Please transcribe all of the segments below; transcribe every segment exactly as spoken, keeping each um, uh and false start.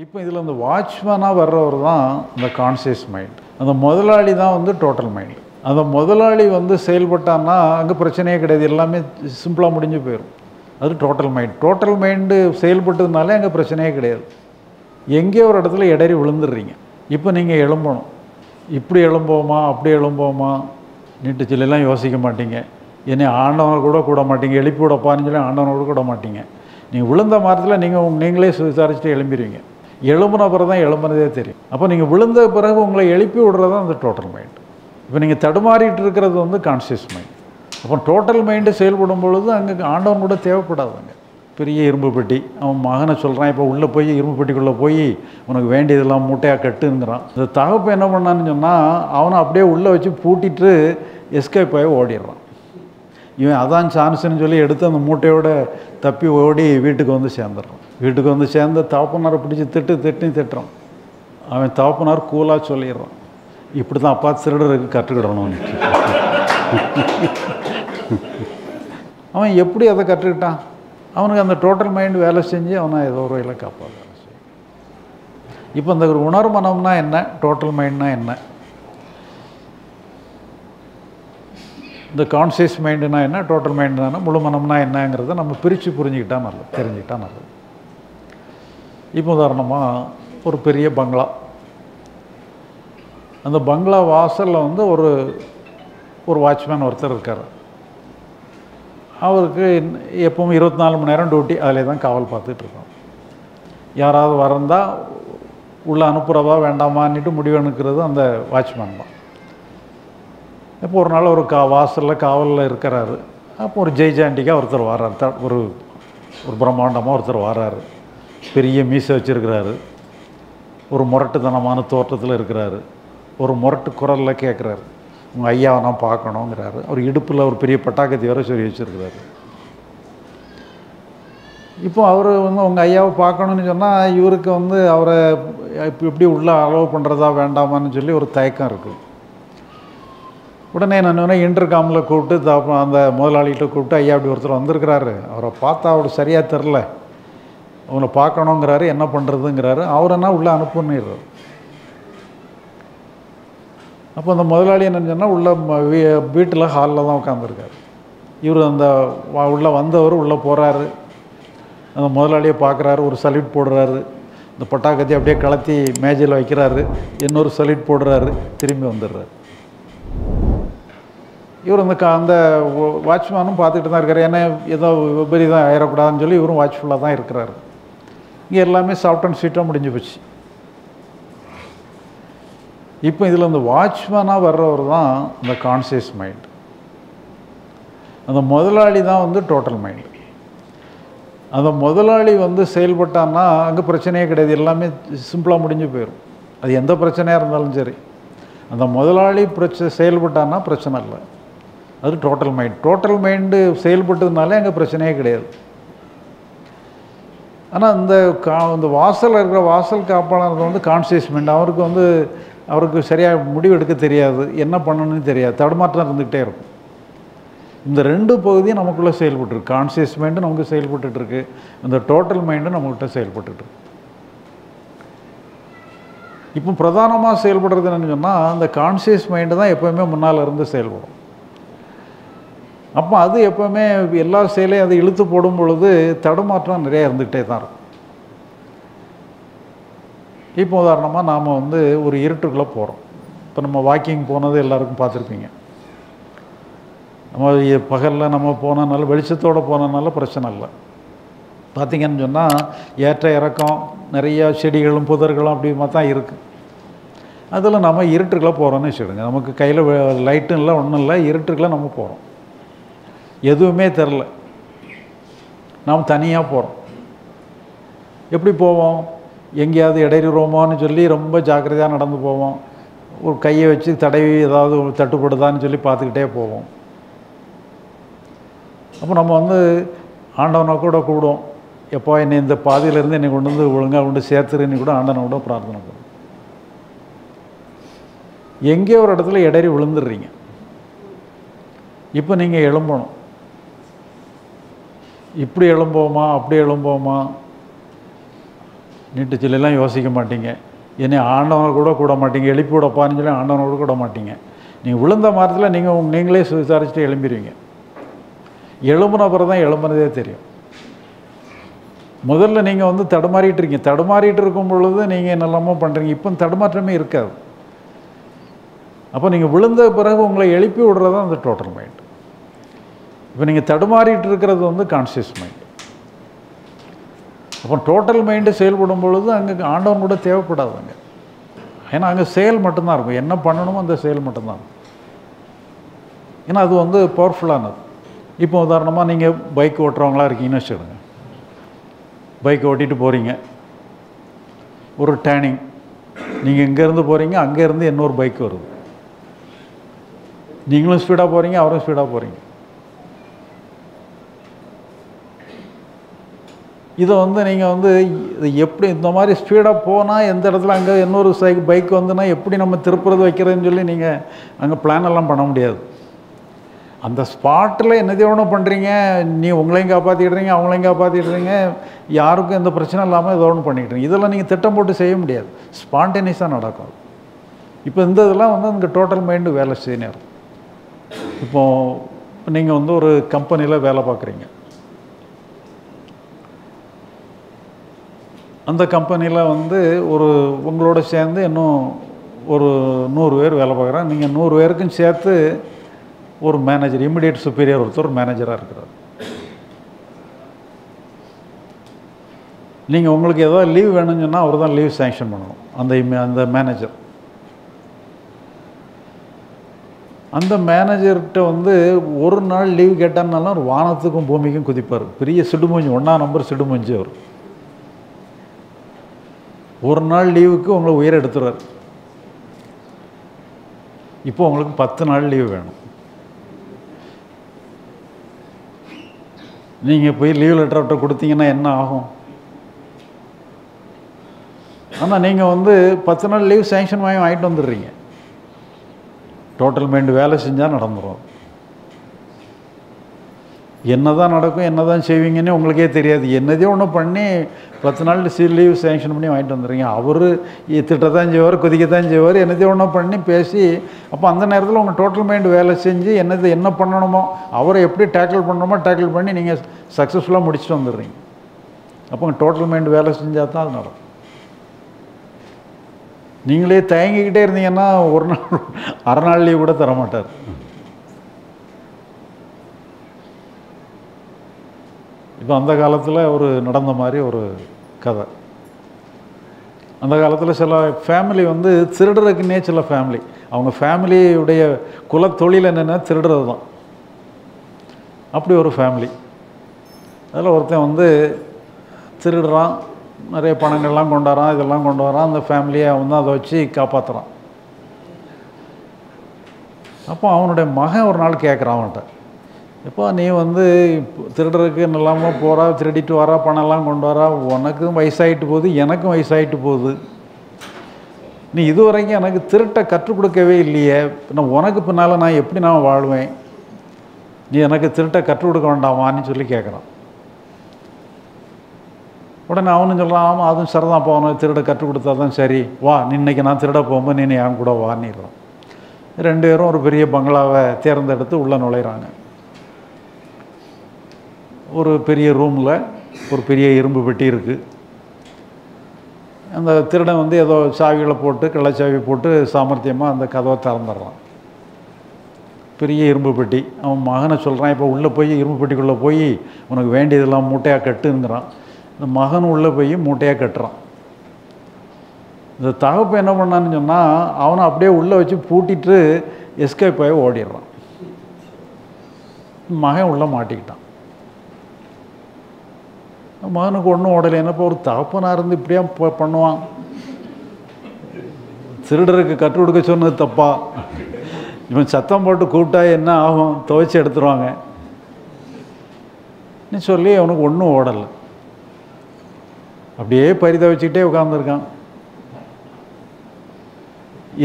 இப்போ இதில் அந்த வாட்ச்மேனாக வர்றவர் தான் இந்த கான்சியஸ் மைண்ட். அந்த முதலாளி தான் வந்து டோட்டல் மைண்ட். அந்த முதலாளி வந்து செயல்பட்டான்னா அங்கே பிரச்சனையே கிடையாது, எல்லாமே சிம்பிளாக முடிஞ்சு போயிடும். அது டோட்டல் மைண்ட். டோட்டல் மைண்டு செயல்பட்டதுனாலே அங்கே பிரச்சனையே கிடையாது. எங்கேயோ ஒரு இடத்துல இடறி விழுந்துடுறீங்க. இப்போ நீங்கள் எழும்பணும், இப்படி எழும்போமா அப்படி எழும்போமா நீட்டு சில்லாம் யோசிக்க மாட்டீங்க. என்னை ஆண்டவனை கூட கூட மாட்டீங்க, எழுப்பி விடப்பான்னு சொல்லி ஆண்டவனை கூட கூட மாட்டீங்க. நீங்கள் விழுந்த மரத்தில் நீங்கள் உங்க நீங்களே விசாரிச்சுட்டு எழும்பிடுவீங்க. எழும்புன பிறகு தான் எழும்புனதே தெரியும். அப்போ நீங்கள் விழுந்த பிறகு உங்களை எழுப்பி விடுறது தான் அந்த டோட்டல் மைண்டு. இப்போ நீங்கள் தடுமாறிட்டு இருக்கிறது வந்து கான்சியஸ் மைண்ட். அப்போ டோட்டல் மைண்டு செயல்படும் பொழுது அங்கே ஆண்டவன் கூட தேவைப்படாதாங்க. பெரிய இரும்பு பெட்டி அவன் மகனை சொல்கிறான், இப்போ உள்ளே போய் இரும்பு பெட்டிக்குள்ளே போய் உனக்கு வேண்டியதெல்லாம் மூட்டையாக கட்டுங்கிறான். இந்த தகப்பை என்ன பண்ணான்னு சொன்னால் அவனை அப்படியே உள்ளே வச்சு பூட்டிட்டு எஸ்கேப் ஆகி ஓடிடுறான். இவன் அதான் சான்ஸ்ன்னு சொல்லி எடுத்து அந்த மூட்டையோட தப்பி ஓடி வீட்டுக்கு வந்து சேர்ந்துடுறான். வீட்டுக்கு வந்து சேர்ந்து தகப்பனாரை பிடிச்சி திட்டு திட்டுன்னு திட்டுறான். அவன் தகப்பனார் கூலாக சொல்லிடுறான், இப்படி தான் அப்பா திருடருக்கு கற்றுக்கிடணும்னு. அவன் எப்படி அதை கற்றுக்கிட்டான்? அவனுக்கு அந்த டோட்டல் மைண்டு வேலை செஞ்சு அவனை ஏதோ ஒரு வகையில் காப்பாது. இப்போ அந்த ஒரு உணர்மனம்னா என்ன, டோட்டல் மைண்ட்னா என்ன, இந்த கான்சியஸ் மைண்டுனா என்ன, டோட்டல் மைண்டுனா முழு மனம்னா என்னங்கிறத நம்ம பிரித்து புரிஞ்சுக்கிட்டா நல்லது, தெரிஞ்சுக்கிட்டா நல்லது. இப்போ உதாரணமாக ஒரு பெரிய பங்களா, அந்த பங்களா வாசலில் வந்து ஒரு ஒரு வாட்ச்மேன் ஒருத்தர் இருக்கார். அவருக்கு எப்பவும் இருபத்தி நாலு மணி நேரம் டியூட்டி, அதிலே தான் காவல் பார்த்துட்ருக்கோம். யாராவது வரந்தால் உள்ளே அனுப்புகிறதா வேண்டாமான்னுட்டு முடிவு எடுக்கிறது அந்த வாட்ச்மேன் தான். இப்போ ஒரு நாள் ஒரு கா வாசலில் காவலில் இருக்கிறாரு. அப்போ ஒரு ஜெய்ஜாண்டிக்காக ஒருத்தர் வர்றாரு, த ஒரு ஒரு பிரம்மாண்டமாக ஒருத்தர் வர்றாரு. பெரிய மீசை வச்சுருக்கிறாரு, ஒரு முரட்டுத்தனமான தோற்றத்தில் இருக்கிறாரு, ஒரு முரட்டு குரலில் கேட்குறாரு, உங்கள் ஐயாவை நான் பார்க்கணுங்கிறாரு. அவர் இடுப்பில் ஒரு பெரிய பட்டாக்கத்தி வர சொல்லி வச்சுருக்கிறாரு. இப்போ அவர் வந்து உங்கள் ஐயாவை பார்க்கணுன்னு சொன்னால் இவருக்கு வந்து அவரை இப்போ எப்படி உள்ளே அலோவ் பண்ணுறதா வேண்டாமான்னு சொல்லி ஒரு தயக்கம் இருக்குது. உடனே நான் என்ன இன்டர்காமில் கூப்பிட்டு த அந்த முதலாளிகிட்ட கூப்பிட்டு, ஐயா அப்படி ஒருத்தர் வந்திருக்கிறாரு, அவரை பார்த்தா அவரு சரியாக தெரில, அவனை பார்க்கணுங்கிறாரு, என்ன பண்ணுறதுங்கிறாரு. அவரைன்னா உள்ளே அனுப்புன்னுறாரு. அப்போ அந்த முதலாளி என்னன்னு சொன்னால் உள்ள வீட்டில் ஹாலில் தான் உட்காந்துருக்காரு. இவர் அந்த உள்ளே வந்தவர் உள்ளே போகிறாரு, அந்த முதலாளியை பார்க்குறாரு, ஒரு சல்யூட் போடுறாரு, இந்த பட்டாக்கத்தி அப்படியே கலத்தி மேஜையில் வைக்கிறாரு, இன்னொரு சல்யூட் போடுறாரு, திரும்பி வந்துடுறாரு. இவர் அந்த அந்த வாட்ச்மேனும் பார்த்துக்கிட்டு தான் இருக்கார். ஏன்னா ஏதோ விபரீதம் ஆயிடக்கூடாதுன்னு சொல்லி இவரும் வாட்ச்ஃபுல்லாக தான் இருக்கிறாரு. இங்கே எல்லாமே சாஃப்ட் அண்ட் ஸ்வீட்டாக முடிஞ்சு போச்சு. இப்போ இதில் அந்த வாட்ச்மேனாக வர்றவர் தான் இந்த கான்சியஸ் மைண்ட். அந்த முதலாளி தான் வந்து டோட்டல் மைண்ட். அந்த முதலாளி வந்து செயல்பட்டான்னா அங்கே பிரச்சனையே கிடையாது, எல்லாமே சிம்பிளாக முடிஞ்சு போயிடும். அது எந்த பிரச்சனையாக இருந்தாலும் சரி, அந்த முதலாளி பிரச்சனை செயல்பட்டான்னா பிரச்சனை இல்லை. அது டோட்டல் மைண்ட். டோட்டல் மைண்டு செயல்பட்டதுனாலே அங்கே பிரச்சனையே கிடையாது. ஆனால் இந்த கா இந்த வாசலில் இருக்கிற வாசல் காப்பாளர் வந்து கான்சியஸ் மைண்ட். அவருக்கு வந்து அவருக்கு சரியாக முடிவு எடுக்க தெரியாது, என்ன பண்ணணும்னு தெரியாது, தடுமாற்றம் இருந்துக்கிட்டே இருக்கும். இந்த ரெண்டு பகுதியும் நமக்குள்ளே செயல்பட்டுருக்கு. கான்சியஸ் மைண்டு நமக்கு செயல்பட்டுருக்கு, இந்த டோட்டல் மைண்டு நம்மகிட்ட செயல்பட்டுருக்கு. இப்போ பிரதானமாக செயல்படுறது என்னென்னு சொன்னால் அந்த கான்சியஸ் மைண்டு தான் எப்போயுமே முன்னால் இருந்து செயல்படும். அப்போ அது எப்போவுமே எல்லா செயலையும் அதை இழுத்து போடும் பொழுது தடுமாற்றம் நிறையா இருந்துக்கிட்டே தான் இருக்கும். இப்போ உதாரணமாக நாம் வந்து ஒரு இருட்டுக்குள்ளே போகிறோம். இப்போ நம்ம வாக்கிங் போனது எல்லாருக்கும் பார்த்துருப்பீங்க. நம்ம பகலில் நம்ம போனதுனால வெளிச்சத்தோடு போனதுனால பிரச்சனை இல்லை. பார்த்திங்கன்னு சொன்னால் ஏற்ற இறக்கம் நிறையா செடிகளும் புதர்களும் அப்படிமா தான் இருக்குது. அதில் நம்ம இருட்டுக்குள்ளே போகிறோன்னு வச்சுடுங்க. நமக்கு கையில் லைட்டும் இல்லை, ஒன்றும் இல்லை, இருட்டுக்குள்ளே நம்ம போகிறோம், எதுவுமே தெரில, நாம் தனியாக போகிறோம். எப்படி போவோம்? எங்கேயாவது இடையிறோமோன்னு சொல்லி ரொம்ப ஜாக்கிரதையாக நடந்து போவோம். ஒரு கையை வச்சு தடவி ஏதாவது தட்டுப்படுதான்னு சொல்லி பார்த்துக்கிட்டே போவோம். அப்போ நம்ம வந்து ஆண்டவனை கூட கூடும், எப்போ என்னை இந்த பாதையிலேருந்து என்னை கொண்டு வந்து ஒழுங்காக கொண்டு சேர்த்துருன்னு கூட ஆண்டவனை கூட பிரார்த்தனை பண்ணும். எங்கேயோ ஒரு இடத்துல இடறி விழுந்துடுறீங்க. இப்போ நீங்கள் எழும்பணும், இப்படி எழும்போமா அப்படி எழும்போமா நீட்டு சிலையெல்லாம் யோசிக்க மாட்டீங்க. என்னை ஆண்டவனை கூட கூட மாட்டீங்க, எழுப்பி விடப்பான்னு சொல்லி ஆண்டவனோட கூட மாட்டீங்க. நீங்கள் விழுந்த மரத்தில் நீங்கள் உங்க நீங்களே விசாரிச்சுட்டு எழும்பிடுவீங்க. எழும்புன அப்புறம் தான் எழும்புனதே தெரியும். முதல்ல நீங்கள் வந்து தடுமாறிட்டு இருக்கீங்க. தடுமாறிட்டு இருக்கும் பொழுது நீங்கள் என்னெல்லாமோ பண்ணுறீங்க. இப்போ தடுமாற்றமே இருக்காது. அப்போ நீங்கள் விழுந்த பிறகு உங்களை எழுப்பி விடுறது தான் அந்த டோட்டல் மைண்ட். இப்போ நீங்கள் தடுமாறிட்டு இருக்கிறது வந்து கான்சியஸ் மைண்ட். அப்போ டோட்டல் மைண்டு செயல்படும் பொழுது அங்கே ஆண்டவன் கூட தேவைப்படாது. அங்கே ஏன்னா அங்கே செயல் மட்டும்தான் இருக்கும். என்ன பண்ணணுமோ அந்த செயல் மட்டும்தான் இருக்கும். ஏன்னா அது வந்து பவர்ஃபுல்லானது. இப்போ உதாரணமாக நீங்கள் பைக் ஓட்டுறவங்களா இருக்கீங்கன்னு வச்சுக்கோங்க. பைக் ஓட்டிகிட்டு போகிறீங்க. ஒரு டேர்னிங், நீங்கள் இங்கேருந்து போகிறீங்க, அங்கேருந்து இன்னொரு பைக் வருது. நீங்களும் ஸ்பீடாக போகிறீங்க, அவரும் ஸ்பீடாக போகிறீங்க. இதை வந்து நீங்கள் வந்து இது எப்படி இந்த மாதிரி ஸ்பீடாக போனால் எந்த இடத்துல அங்கே இன்னொரு சைக் பைக் வந்துன்னா எப்படி நம்ம திருப்புறது வைக்கிறதுன்னு சொல்லி நீங்கள் அங்கே பிளான் எல்லாம் பண்ண முடியாது. அந்த ஸ்பாட்டில் என்னதையோட பண்ணுறீங்க. நீ உங்களையும் காப்பாற்றிடுறீங்க, அவங்களையும் காப்பாற்றிடுறீங்க, யாருக்கும் எந்த பிரச்சனை இல்லாமல் ஏதோ ஒன்று பண்ணிக்கிட்டுறீங்க. இதெல்லாம் நீங்கள் திட்டம் போட்டு செய்ய முடியாது. ஸ்பான்டேனியஸாக நடக்கும். இப்போ இந்த இதெல்லாம் வந்து அங்கே டோட்டல் மைண்டு வேலை செய்யணும். இப்போது நீங்கள் வந்து ஒரு கம்பெனியில் வேலை பார்க்குறீங்க. அந்த கம்பெனியில் வந்து ஒரு உங்களோட சேர்ந்து இன்னும் ஒரு நூறு பேர் வேலை பார்க்குறாங்க. நீங்கள் நூறு பேருக்கும் சேர்த்து ஒரு மேனேஜர், இமிடியேட் சுப்பீரியர் ஒருத்தர் மேனேஜராக இருக்கிறார். நீங்கள் உங்களுக்கு ஏதோ லீவ் வேணும்னு சொன்னால் அவர் தான் லீவ் சேங்ஷன் பண்ணணும். அந்த அந்த மேனேஜர் அந்த மேனேஜர்கிட்ட வந்து ஒரு நாள் லீவ் கேட்டான்னாலும் ஒரு வானத்துக்கும் பூமிக்கும் குதிப்பார். பெரிய சிடுமூஞ்சி, ஒன்றா நம்பர் சிடுமூஞ்சி அவர். ஒரு நாள் லீவுக்கு உங்களை உயிரை எடுத்துறாரு. இப்போ உங்களுக்கு பத்து நாள் லீவு வேணும். நீங்கள் போய் லீவ் லெட்டர் அவர்கிட்ட கொடுத்தீங்கன்னா என்ன ஆகும்? ஆனால் நீங்கள் வந்து பத்து நாள் லீவ் சேங்ஷன் வாங்கி வாங்கிட்டு வந்துடுறீங்க. டோட்டல் மைண்டு வேலை செஞ்சால் நடந்துடும். என்ன தான் நடக்கும், என்ன தான் செய்வீங்கன்னு உங்களுக்கே தெரியாது. என்னதே ஒன்று பண்ணி பத்து நாள் சி லீவ் சேங்ஷன் பண்ணி வாங்கிட்டு வந்துடுறீங்க. அவர் திட்டத்தான் செய்வார், கொதிக்கத்தான் செய்வார். என்னதே ஒன்று பண்ணி பேசி அப்போ அந்த நேரத்தில் உங்கள் டோட்டல் மைண்டு வேலை செஞ்சு என்னது என்ன பண்ணணுமோ அவரை எப்படி டேக்கிள் பண்ணணுமோ டேக்கிள் பண்ணி நீங்கள் சக்ஸஸ்ஃபுல்லாக முடிச்சுட்டு வந்துடுறீங்க. அப்போ உங்கள் டோட்டல் மைண்டு வேலை செஞ்சால் தான் அது நடக்கும். நீங்களே தயங்கிக்கிட்டே இருந்தீங்கன்னா ஒரு நாள் அரை நாள் லீவ் கூட தரமாட்டார். இப்போ அந்த காலத்தில் ஒரு நடந்த மாதிரி ஒரு கதை. அந்த காலத்தில் சில ஃபேமிலி வந்து திருடுறதுக்குன்னே சில ஃபேமிலி அவங்க ஃபேமிலியுடைய குலத்தொழில் என்னென்னா திருடுறது தான். அப்படி ஒரு ஃபேமிலி. அதில் ஒருத்தன் வந்து திருடுறான், நிறைய பணங்கள்லாம் கொண்டு வரான், இதெல்லாம் கொண்டு வரான். அந்த ஃபேமிலியை அவன் தான் அதை வச்சு காப்பாற்றுறான். அப்போ அவனுடைய மகன் ஒரு நாள் கேட்குறான் அவன்கிட்ட, இப்போ நீ வந்து திருடுறதுக்கு இல்லாமல் போகிறா, திருடிட்டு வரா, பணம்லாம் கொண்டு வரா, உனக்கும் வயசாகிட்டு போகுது, எனக்கும் வயசாகிட்டு போகுது, நீ இது வரைக்கும் எனக்கு திருட்டை கற்றுக் கொடுக்கவே இல்லையே, நான் உனக்கு பின்னால் நான் எப்படி நான் வாழ்வேன், நீ எனக்கு திருட்டை கற்றுக் கொடுக்க வேண்டாமான்னு சொல்லி கேட்குறான். உடனே அவனு சொல்கிறான், ஆமாம் அதுவும் சரிதான், போகணும் திருட கற்றுக் கொடுத்தா தான் சரி, வா நீ இன்றைக்கி நான் திருட போகும்போது நீ என் கூட வான்னிடுறான். ரெண்டு பேரும் ஒரு பெரிய பங்களாவை தேர்ந்தெடுத்து உள்ளே நுழைகிறாங்க. ஒரு பெரிய ரூமில் ஒரு பெரிய இரும்பு பெட்டி இருக்குது. அந்த திருடன் வந்து ஏதோ சாவிகளை போட்டு கள்ளச்சாவி போட்டு சாமர்த்தியமாக அந்த கதவை திறந்துடுறான். பெரிய இரும்பு பெட்டி. அவன் மகனை சொல்கிறான், இப்போ உள்ளே போய் இரும்பு பெட்டிக்குள்ளே போய் உனக்கு வேண்டியதெல்லாம் மூட்டையாக கட்டுங்கிறான். இந்த மகன் உள்ளே போய் மூட்டையாக கட்டுறான். இந்த தகப்பை என்ன பண்ணான்னு சொன்னால் அவனை அப்படியே உள்ளே வச்சு பூட்டிட்டு எஸ்கேப் ஆகி ஓடிடுறான். மகன் உள்ளே மாட்டிக்கிட்டான். மகனுக்கு ஒன்றும் ஓடலை. என்னப்போ ஒரு தகப்பனாக இருந்து இப்படியா பண்ணுவான்? திருடருக்கு கற்றுக் கொடுக்க சொன்னது தப்பா? இவன் சத்தம் போட்டு கூப்பிட்டா என்ன ஆகும்? துவைச்சி எடுத்துருவாங்க சொல்லி அவனுக்கு ஒன்றும் ஓடலை. அப்படியே பரிதவிச்சுக்கிட்டே உட்காந்துருக்கான்.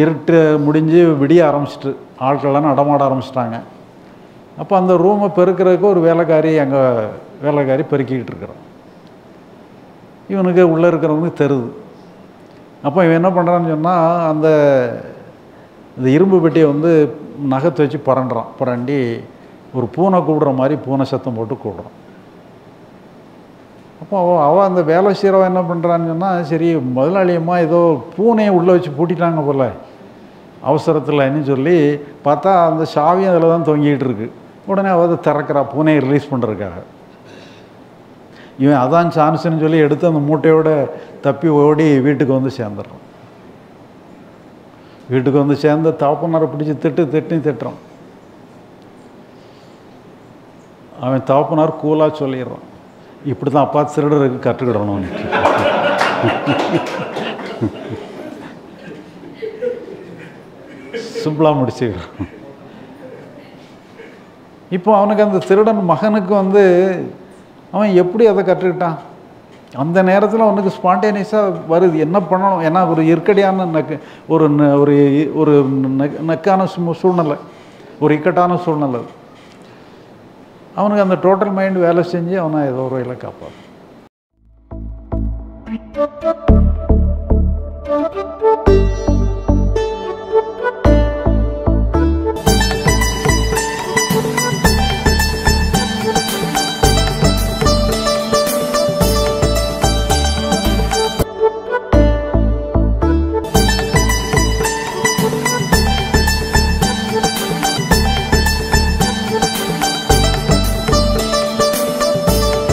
இருட்டு முடிஞ்சு விடிய ஆரம்பிச்சிட்டு ஆட்கள்லாம் நடமாட ஆரம்பிச்சிட்டாங்க. அப்போ அந்த ரூமை பெருக்கிறதுக்கு ஒரு வேலைக்காரி அங்கே வேலைக்காரி பெருக்கிக்கிட்டு இருக்கிறான். இவனுக்கு உள்ளே இருக்கிறவனுக்கு தெரியுது. அப்போ இவன் என்ன பண்ணுறான்னு சொன்னால் அந்த இந்த இரும்பு பெட்டியை வந்து நகத்து வச்சு புரண்டுறான். புரண்டி ஒரு பூனை கூடுற மாதிரி பூனை சத்தம் போட்டு கூடுறான். அப்போ அவள் அந்த வேலை செய்கிறவன் என்ன பண்ணுறான்னு சொன்னால், சரி முதலாளியம்மா ஏதோ பூனையை உள்ளே வச்சு பூட்டிட்டாங்க போல் அவசரத்தில்னு சொல்லி பார்த்தா அந்த சாவியும் அதில் தான் தொங்கிக்கிட்டு இருக்கு. உடனே அவள் அதை திறக்கிறா பூனையை ரிலீஸ் பண்ணுறதுக்காக. இவன் அதான் சான்ஸ்ன்னு சொல்லி எடுத்து அந்த மூட்டையோட தப்பி ஓடி வீட்டுக்கு வந்து சேர்ந்துடுறான். வீட்டுக்கு வந்து சேர்ந்து தகப்பனாரை பிடிச்சி திட்டு திட்டினு திட்டுறான். அவன் தகப்பனார் கூலாக சொல்லிடுறான், இப்படி தான் அப்பா திருடருக்கு கற்றுக்கிடணும்னு. சிம்பிளாக முடிச்சுக்கிறான். இப்போ அவனுக்கு அந்த திருடன் மகனுக்கு வந்து அவன் எப்படி அதை கற்றுக்கிட்டான்? அந்த நேரத்தில் அவனுக்கு ஸ்பான்டேனியஸாக வருது என்ன பண்ணணும். ஏன்னா ஒரு இற்கடியான நக்கு ஒரு ஒரு ஒரு நக்கான சூழ்நிலை, ஒரு இக்கட்டான சூழ்நிலை. அவனுக்கு அந்த டோட்டல் மைண்டு வேலை செஞ்சு அவனை ஏதோ ஒரு வகையில் காப்பான்.